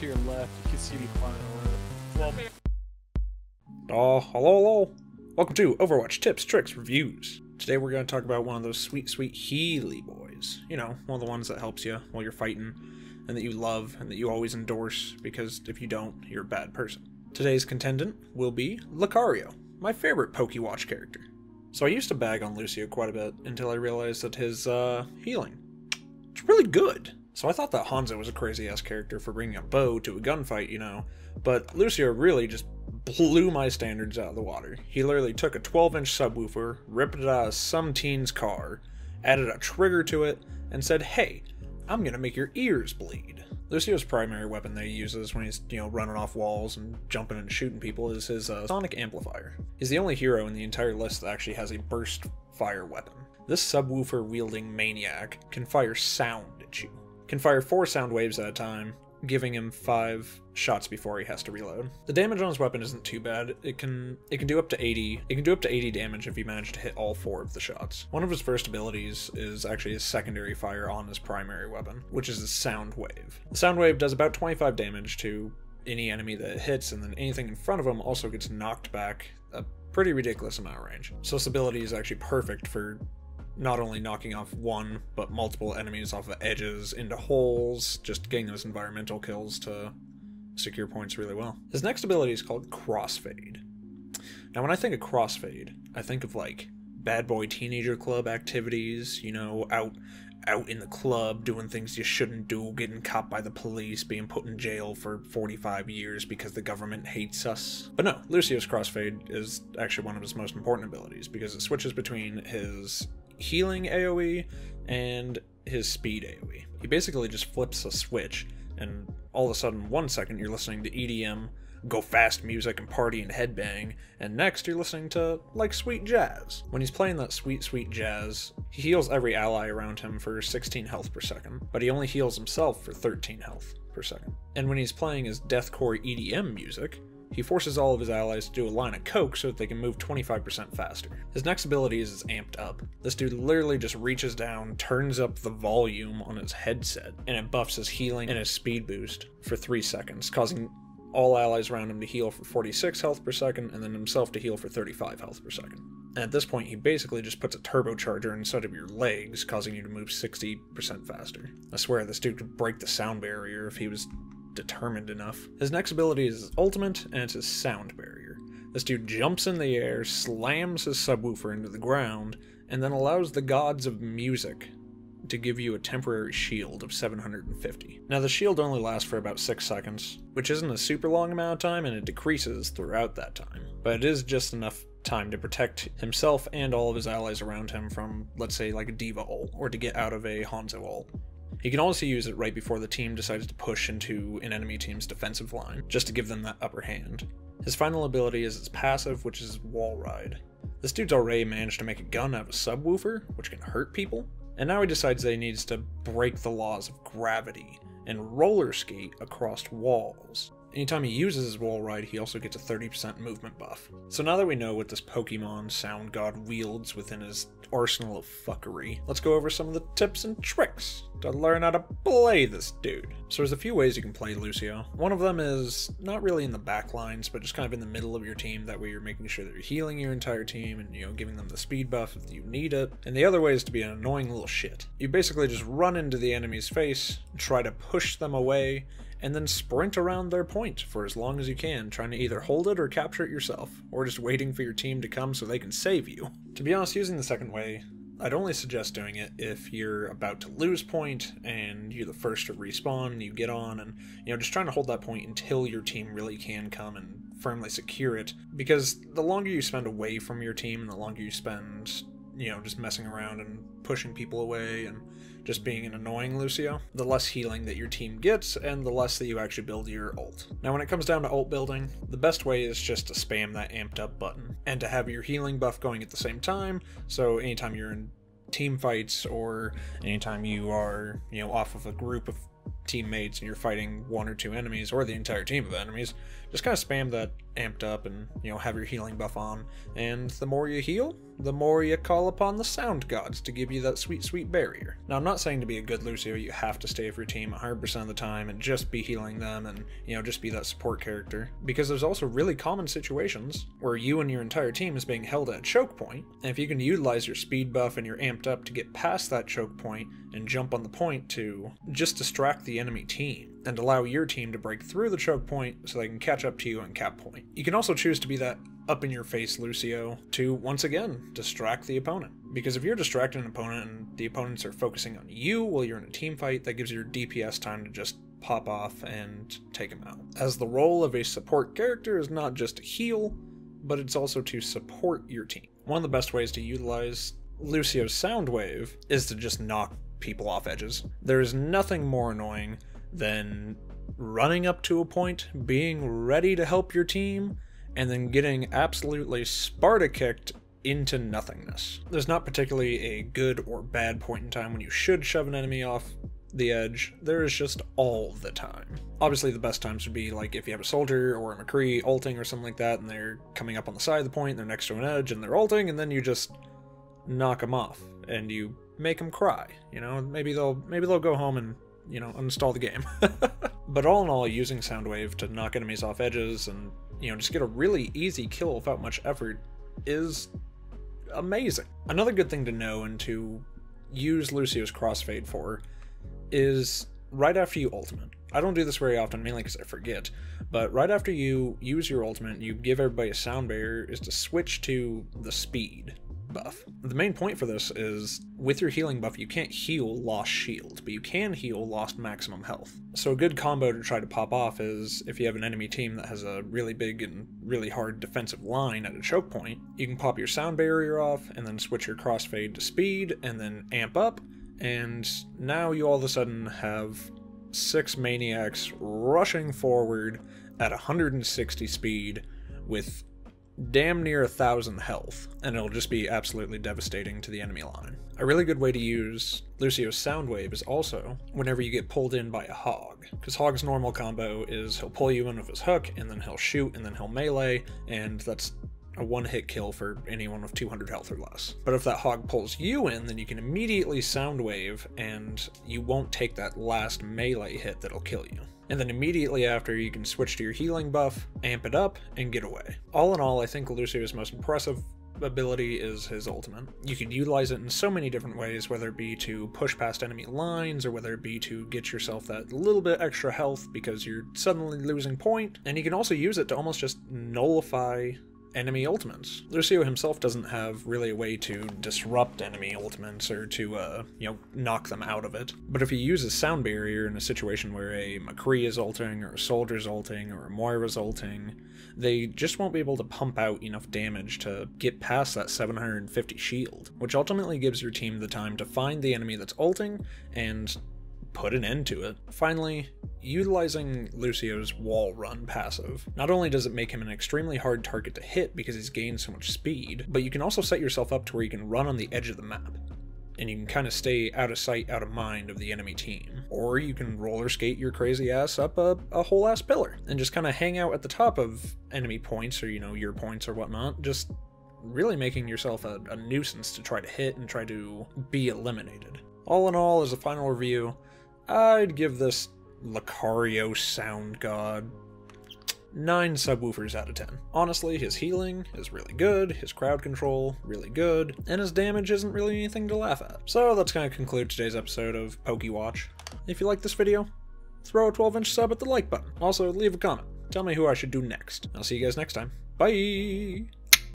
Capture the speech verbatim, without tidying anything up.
to your left, you can see me flying around. Well. Uh, hello, hello. Welcome to Overwatch Tips, Tricks, Reviews. Today we're going to talk about one of those sweet, sweet Healy boys. You know, one of the ones that helps you while you're fighting, and that you love, and that you always endorse, because if you don't, you're a bad person. Today's contendant will be Lucario, my favorite Pokewatch character. So I used to bag on Lúcio quite a bit until I realized that his uh, healing is really good. So I thought that Hanzo was a crazy-ass character for bringing a bow to a gunfight, you know, but Lúcio really just blew my standards out of the water. He literally took a twelve inch subwoofer, ripped it out of some teen's car, added a trigger to it, and said, hey, I'm gonna make your ears bleed. Lucio's primary weapon that he uses when he's, you know, running off walls and jumping and shooting people is his uh, sonic amplifier. He's the only hero in the entire list that actually has a burst fire weapon. This subwoofer wielding maniac can fire sound at you. Can fire four sound waves at a time, giving him five shots before he has to reload. The damage on his weapon isn't too bad. It can it can do up to eighty. It can do up to eighty damage if you manage to hit all four of the shots. One of his first abilities is actually his secondary fire on his primary weapon, which is his sound wave. The sound wave does about twenty-five damage to any enemy that it hits, and then anything in front of him also gets knocked back a pretty ridiculous amount of range. So this ability is actually perfect for not only knocking off one, but multiple enemies off the edges, into holes, just getting those environmental kills to secure points really well. His next ability is called Crossfade. Now when I think of Crossfade, I think of like bad boy teenager club activities, you know, out out in the club, doing things you shouldn't do, getting caught by the police, being put in jail for forty-five years because the government hates us. But no, Lucio's Crossfade is actually one of his most important abilities because it switches between his healing A O E and his speed A O E. He basically just flips a switch and all of a sudden one second you're listening to E D M, go fast music and party and headbang, and next you're listening to like sweet jazz. When he's playing that sweet sweet jazz, he heals every ally around him for sixteen health per second, but he only heals himself for thirteen health per second. And when he's playing his deathcore E D M music, he forces all of his allies to do a line of coke so that they can move twenty-five percent faster. His next ability is his amped up. This dude literally just reaches down, turns up the volume on his headset, and it buffs his healing and his speed boost for three seconds, causing all allies around him to heal for forty-six health per second, and then himself to heal for thirty-five health per second. And at this point, he basically just puts a turbocharger inside of your legs, causing you to move sixty percent faster. I swear, this dude could break the sound barrier if he was determined enough. His next ability is his ultimate, and it's his sound barrier. This dude jumps in the air, slams his subwoofer into the ground, and then allows the gods of music to give you a temporary shield of seven hundred fifty. Now the shield only lasts for about six seconds, which isn't a super long amount of time, and it decreases throughout that time, but it is just enough time to protect himself and all of his allies around him from, let's say, like a D.Va ult, or to get out of a Hanzo ult. He can also use it right before the team decides to push into an enemy team's defensive line, just to give them that upper hand. His final ability is its passive, which is Wall Ride. This dude's already managed to make a gun out of a subwoofer, which can hurt people, and now he decides that he needs to break the laws of gravity and roller skate across walls. Anytime he uses his Wall Ride, he also gets a thirty percent movement buff. So now that we know what this Pokemon sound god wields within his arsenal of fuckery, let's go over some of the tips and tricks to learn how to play this dude. So there's a few ways you can play Lúcio. One of them is not really in the back lines, but just kind of in the middle of your team. That way you're making sure that you're healing your entire team and, you know, giving them the speed buff if you need it. And the other way is to be an annoying little shit. You basically just run into the enemy's face, try to push them away, and then sprint around their point for as long as you can, trying to either hold it or capture it yourself, or just waiting for your team to come so they can save you. To be honest, using the second way, I'd only suggest doing it if you're about to lose point and you're the first to respawn and you get on, and, you know, just trying to hold that point until your team really can come and firmly secure it, because the longer you spend away from your team and the longer you spend, you know, just messing around and pushing people away and just being an annoying Lúcio, the less healing that your team gets and the less that you actually build your ult. Now when it comes down to ult building, the best way is just to spam that amped up button and to have your healing buff going at the same time, so anytime you're in team fights or anytime you are, you know, off of a group of teammates and you're fighting one or two enemies or the entire team of enemies, just kind of spam that amped up and, you know, have your healing buff on. And the more you heal, the more you call upon the sound gods to give you that sweet, sweet barrier. Now, I'm not saying to be a good Lucio, you have to stay with your team one hundred percent of the time and just be healing them and, you know, just be that support character. Because there's also really common situations where you and your entire team is being held at choke point, and if you can utilize your speed buff and your amped up to get past that choke point and jump on the point to just distract the enemy team and allow your team to break through the choke point so they can catch up to you on cap point. You can also choose to be that up-in-your-face Lucio to, once again, distract the opponent. Because if you're distracting an opponent and the opponents are focusing on you while you're in a team fight, that gives your D P S time to just pop off and take them out. As the role of a support character is not just to heal, but it's also to support your team. One of the best ways to utilize Lucio's sound wave is to just knock people off edges. There is nothing more annoying than running up to a point, being ready to help your team, and then getting absolutely Sparta kicked into nothingness. There's not particularly a good or bad point in time when you should shove an enemy off the edge. There is just all the time. Obviously the best times would be like if you have a soldier or a McCree ulting or something like that, and they're coming up on the side of the point, they're next to an edge and they're ulting, and then you just knock them off and you make them cry. You know, maybe they'll maybe they'll go home and, you know, uninstall the game. But all in all, using Soundwave to knock enemies off edges and, you know, just get a really easy kill without much effort is amazing. Another good thing to know and to use Lucio's crossfade for is right after you ultimate. I don't do this very often, mainly because I forget, but right after you use your ultimate, you give everybody a sound barrier, is to switch to the speed buff. The main point for this is with your healing buff, you can't heal lost shield, but you can heal lost maximum health. So a good combo to try to pop off is if you have an enemy team that has a really big and really hard defensive line at a choke point, you can pop your sound barrier off and then switch your crossfade to speed and then amp up, and now you all of a sudden have six maniacs rushing forward at one hundred sixty speed with damn near a thousand health, and it'll just be absolutely devastating to the enemy line. A really good way to use Lucio's sound wave is also whenever you get pulled in by a hog, because Hog's normal combo is he'll pull you in with his hook, and then he'll shoot, and then he'll melee, and that's a one-hit kill for anyone with two hundred health or less. But if that hog pulls you in, then you can immediately sound wave, and you won't take that last melee hit that'll kill you. And then immediately after, you can switch to your healing buff, amp it up, and get away. All in all, I think Lucio's most impressive ability is his ultimate. You can utilize it in so many different ways, whether it be to push past enemy lines, or whether it be to get yourself that little bit extra health because you're suddenly losing point. And you can also use it to almost just nullify enemy ultimates. Lucio himself doesn't have really a way to disrupt enemy ultimates or to, uh, you know, knock them out of it. But if you use a sound barrier in a situation where a McCree is ulting or a soldier is ulting or a Moira is ulting, they just won't be able to pump out enough damage to get past that seven hundred fifty shield, which ultimately gives your team the time to find the enemy that's ulting and put an end to it. Finally, utilizing Lucio's wall run passive. Not only does it make him an extremely hard target to hit because he's gained so much speed, but you can also set yourself up to where you can run on the edge of the map, and you can kind of stay out of sight, out of mind of the enemy team. Or you can roller skate your crazy ass up a, a whole ass pillar and just kind of hang out at the top of enemy points, or, you know, your points or whatnot, just really making yourself a, a nuisance to try to hit and try to be eliminated. All in all, as a final review, I'd give this Lucario sound god nine subwoofers out of ten. Honestly, his healing is really good, his crowd control really good, and his damage isn't really anything to laugh at. So that's going to conclude today's episode of PokeWatch. If you like this video, throw a twelve inch sub at the like button. Also, leave a comment. Tell me who I should do next. I'll see you guys next time. Bye!